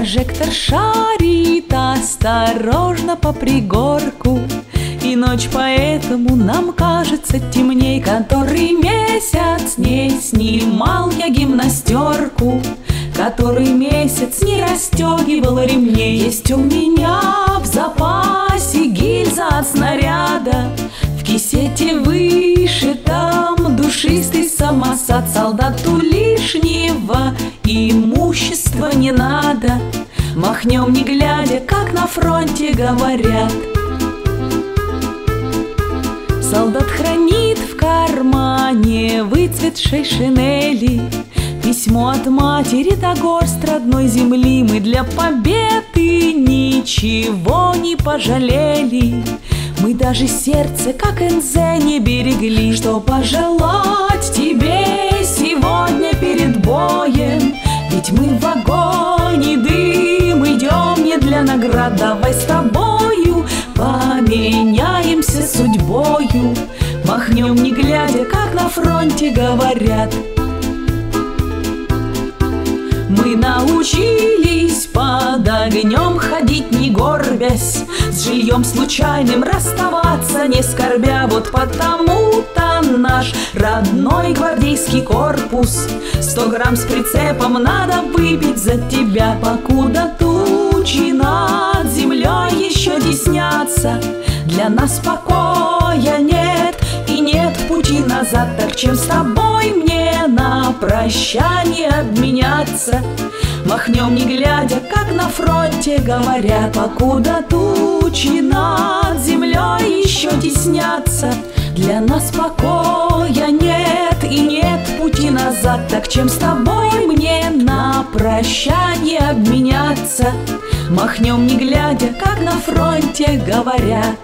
Прожектор шарит осторожно по пригорку, и ночь поэтому нам кажется темней. Который месяц не снимал я гимнастерку, который месяц не расстегивал ремней. Есть у меня в запасе гильза от снаряда, в кисете вышитом душистый самосад. Солдату лишнего имущества не надо, махнем не глядя, как на фронте говорят. Солдат хранит в кармане выцветшей шинели письмо от матери до горст родной земли. Мы для победы ничего не пожалели, мы даже сердце, как энзе, не берегли. Что пожелать тебе сегодня перед боем? Ведь мы в огонь и дым идем не для наград. Давай с тобою поменяемся судьбою, махнем не глядя, как на фронте говорят. Мы научились под огнем ходить не горбясь, с жильем случайным расставаться не скорбя. Вот потому-то наш родной гвардейский корпус 100 грамм с прицепом надо выпить за тебя. Покуда тучи над землей еще теснятся, для нас покоя нет и нет пути назад. Так чем с тобой мне на прощание обменяться? Махнем не глядя, как на фронте говорят. Покуда тучи над землей еще теснятся, для нас покоя нет и нет пути назад. Так чем с тобой мне на прощание обменяться? Махнем не глядя, как на фронте говорят.